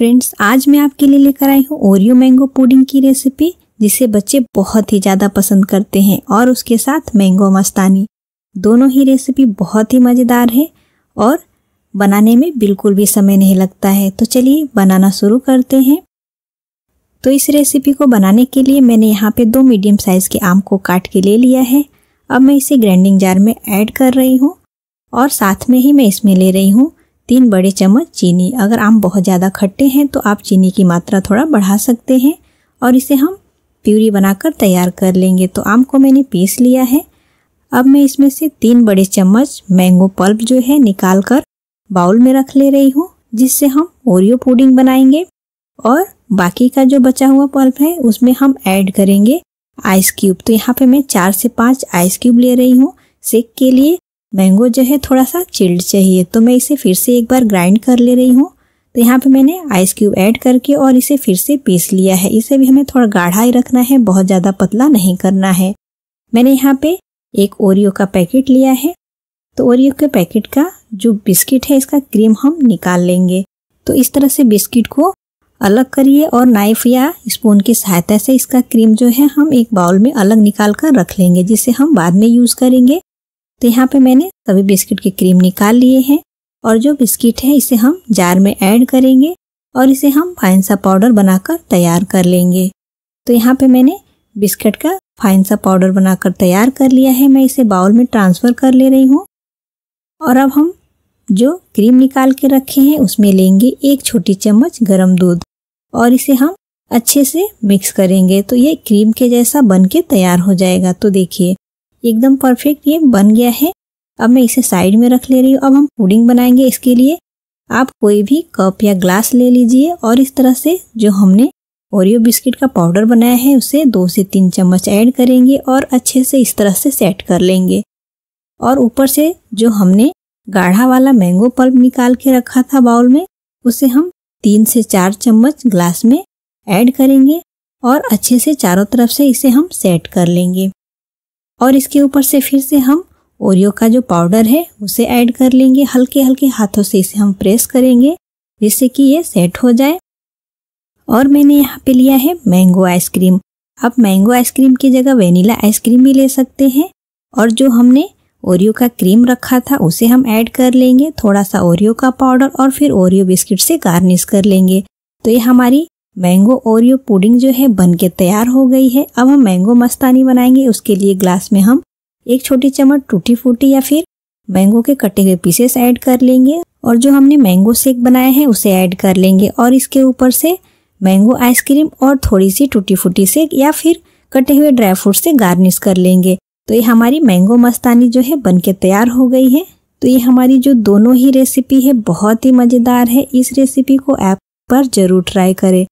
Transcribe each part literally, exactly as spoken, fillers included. Friends, आज मैं आपके लिए लेकर आई हूँ ओरियो मैंगो पुडिंग की रेसिपी, जिसे बच्चे बहुत ही ज़्यादा पसंद करते हैं, और उसके साथ मैंगो मस्तानी। दोनों ही रेसिपी बहुत ही मज़ेदार है और बनाने में बिल्कुल भी समय नहीं लगता है। तो चलिए बनाना शुरू करते हैं। तो इस रेसिपी को बनाने के लिए मैंने यहाँ पे दो मीडियम साइज़ के आम को काट के ले लिया है। अब मैं इसे ग्राइंडिंग जार में ऐड कर रही हूँ और साथ में ही मैं इसमें ले रही हूँ तीन बड़े चम्मच चीनी। अगर आम बहुत ज़्यादा खट्टे हैं तो आप चीनी की मात्रा थोड़ा बढ़ा सकते हैं। और इसे हम प्यूरी बनाकर तैयार कर लेंगे। तो आम को मैंने पीस लिया है। अब मैं इसमें से तीन बड़े चम्मच मैंगो पल्प जो है निकाल कर बाउल में रख ले रही हूँ, जिससे हम ओरियो पुडिंग बनाएंगे। और बाकी का जो बचा हुआ पल्प है उसमें हम ऐड करेंगे आइस क्यूब। तो यहाँ पे मैं चार से पाँच आइस क्यूब ले रही हूँ। शेक के लिए मैंगो जो है थोड़ा सा चिल्ड चाहिए, तो मैं इसे फिर से एक बार ग्राइंड कर ले रही हूँ। तो यहाँ पे मैंने आइस क्यूब ऐड करके और इसे फिर से पीस लिया है। इसे भी हमें थोड़ा गाढ़ा ही रखना है, बहुत ज़्यादा पतला नहीं करना है। मैंने यहाँ पे एक ओरियो का पैकेट लिया है। तो ओरियो के पैकेट का जो बिस्किट है इसका क्रीम हम निकाल लेंगे। तो इस तरह से बिस्किट को अलग करिए और नाइफ़ या स्पून की सहायता से इसका क्रीम जो है हम एक बाउल में अलग निकाल कर रख लेंगे, जिसे हम बाद में यूज़ करेंगे। तो यहाँ पे मैंने सभी बिस्किट के क्रीम निकाल लिए हैं और जो बिस्किट है इसे हम जार में ऐड करेंगे और इसे हम फाइन सा पाउडर बनाकर तैयार कर लेंगे। तो यहाँ पे मैंने बिस्किट का फाइन सा पाउडर बनाकर तैयार कर लिया है। मैं इसे बाउल में ट्रांसफ़र कर ले रही हूँ। और अब हम जो क्रीम निकाल के रखे हैं उसमें लेंगे एक छोटी चम्मच गर्म दूध और इसे हम अच्छे से मिक्स करेंगे। तो ये क्रीम के जैसा बन के तैयार हो जाएगा। तो देखिए एकदम परफेक्ट ये बन गया है। अब मैं इसे साइड में रख ले रही हूँ। अब हम पुडिंग बनाएंगे। इसके लिए आप कोई भी कप या ग्लास ले लीजिए और इस तरह से जो हमने ओरियो बिस्किट का पाउडर बनाया है उसे दो से तीन चम्मच ऐड करेंगे और अच्छे से इस तरह से सेट कर लेंगे। और ऊपर से जो हमने गाढ़ा वाला मैंगो पल्प निकाल के रखा था बाउल में उसे हम तीन से चार चम्मच ग्लास में ऐड करेंगे और अच्छे से चारों तरफ से इसे हम सेट कर लेंगे। और इसके ऊपर से फिर से हम ओरियो का जो पाउडर है उसे ऐड कर लेंगे। हल्के हल्के हाथों से इसे हम प्रेस करेंगे जिससे कि ये सेट हो जाए। और मैंने यहाँ पे लिया है मैंगो आइसक्रीम। आप मैंगो आइसक्रीम की जगह वेनिला आइसक्रीम भी ले सकते हैं। और जो हमने ओरियो का क्रीम रखा था उसे हम ऐड कर लेंगे, थोड़ा सा ओरियो का पाउडर और फिर ओरियो बिस्किट से गार्निश कर लेंगे। तो ये हमारी मैंगो ओरियो पुडिंग जो है बन के तैयार हो गई है। अब हम मैंगो मस्तानी बनाएंगे। उसके लिए ग्लास में हम एक छोटी चम्मच टूटी फूटी या फिर मैंगो के कटे हुए पीसेस ऐड कर लेंगे और जो हमने मैंगो शेक बनाया है उसे ऐड कर लेंगे। और इसके ऊपर से मैंगो आइसक्रीम और थोड़ी सी टूटी फूटी शेक या फिर कटे हुए ड्राई फ्रूट से गार्निश कर लेंगे। तो ये हमारी मैंगो मस्तानी जो है बन के तैयार हो गई है। तो ये हमारी जो दोनों ही रेसिपी है बहुत ही मज़ेदार है। इस रेसिपी को आप पर ज़रूर ट्राई करें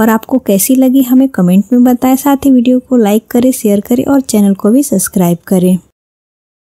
और आपको कैसी लगी हमें कमेंट में बताएं। साथ ही वीडियो को लाइक करें, शेयर करें और चैनल को भी सब्सक्राइब करें।